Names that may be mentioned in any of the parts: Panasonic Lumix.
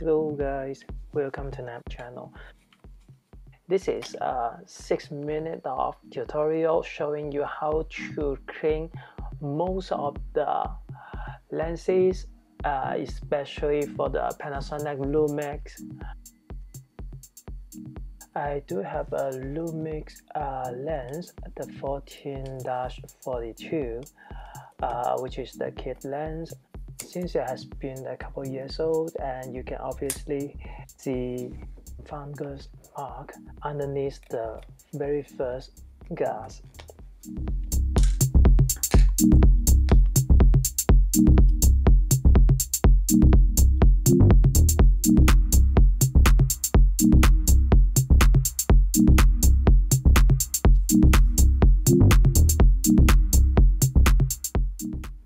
Hello guys, welcome to Nap channel. This is a 6-minute of tutorial showing you how to clean most of the lenses, especially for the Panasonic Lumix. I do have a Lumix lens, the 14-42, which is the kit lens. Since it has been a couple years old, and you can obviously see fungus mark underneath the very first glass.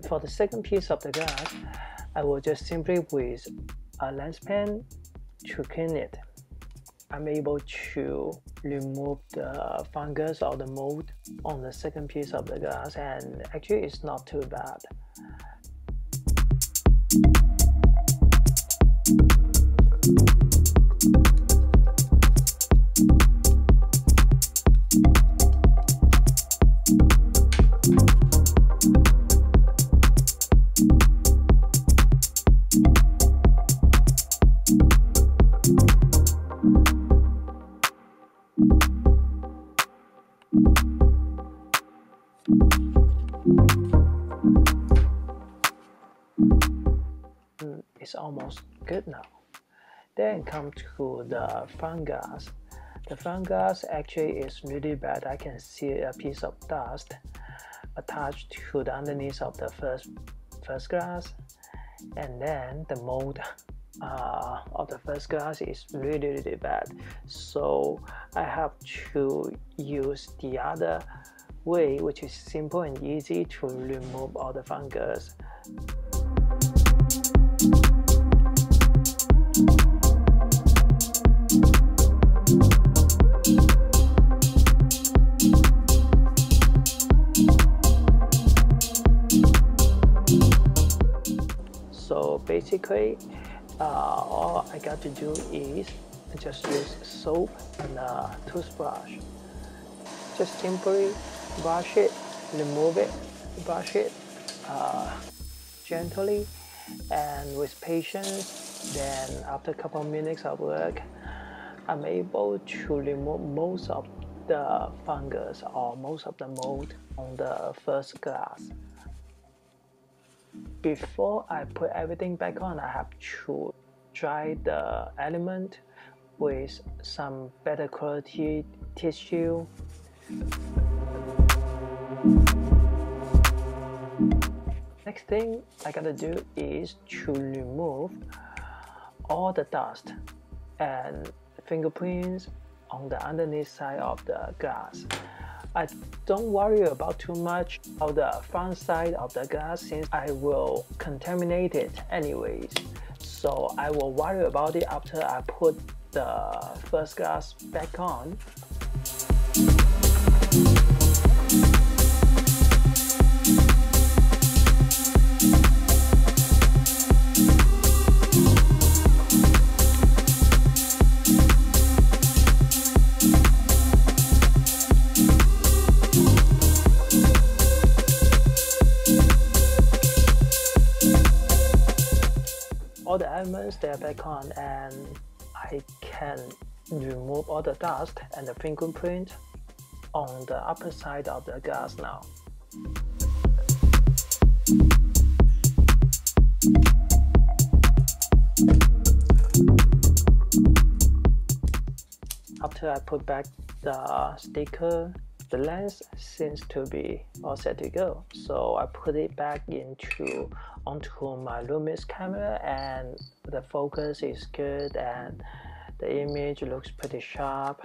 For the second piece of the glass, I will just simply with a lens pen to clean it. I'm able to remove the fungus or the mold on the second piece of the glass, and actually it's not too bad. It's almost good now. Then come to the fungus. The fungus actually is really bad. I can see a piece of dust attached to the underneath of the first glass, and then the mold of the first glass is really bad. So I have to use the other way, which is simple and easy to remove all the fungus. So basically, all I got to do is just use soap and a toothbrush. Just simply brush it, remove it, brush it gently and with patience. Then after a couple of minutes of work, I'm able to remove most of the fungus or most of the mold on the first glass. Before I put everything back on, I have to dry the element with some better quality tissue. Next thing I gotta do is to remove all the dust and fingerprints on the underneath side of the glass. I don't worry about too much about the front side of the glass, since I will contaminate it anyways. So I will worry about it after I put the first glass back on. All the elements, they are back on, and I can remove all the dust and the fingerprint on the upper side of the glass now. After I put back the sticker, the lens seems to be all set to go, so I put it back onto my Lumix camera, and the focus is good and the image looks pretty sharp.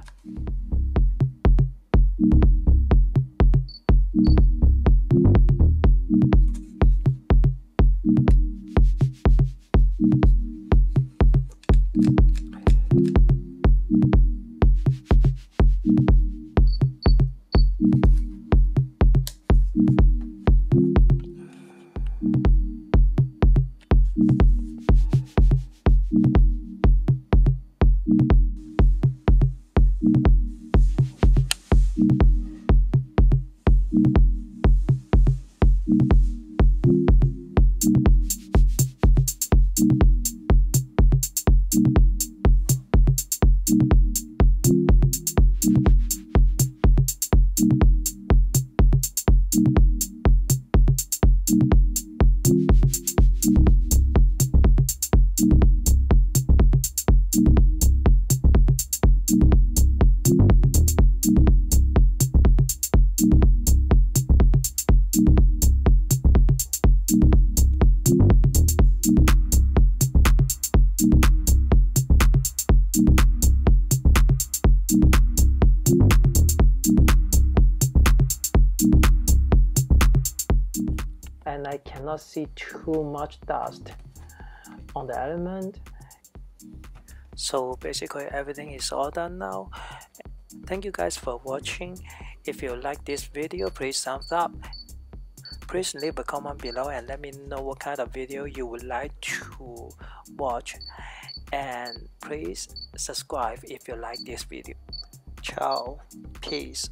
cannot see too much dust on the element. So basically everything is all done now. Thank you guys for watching. If you like this video, please thumbs up. Please leave a comment below and let me know what kind of video you would like to watch. And please subscribe if you like this video. Ciao. Peace.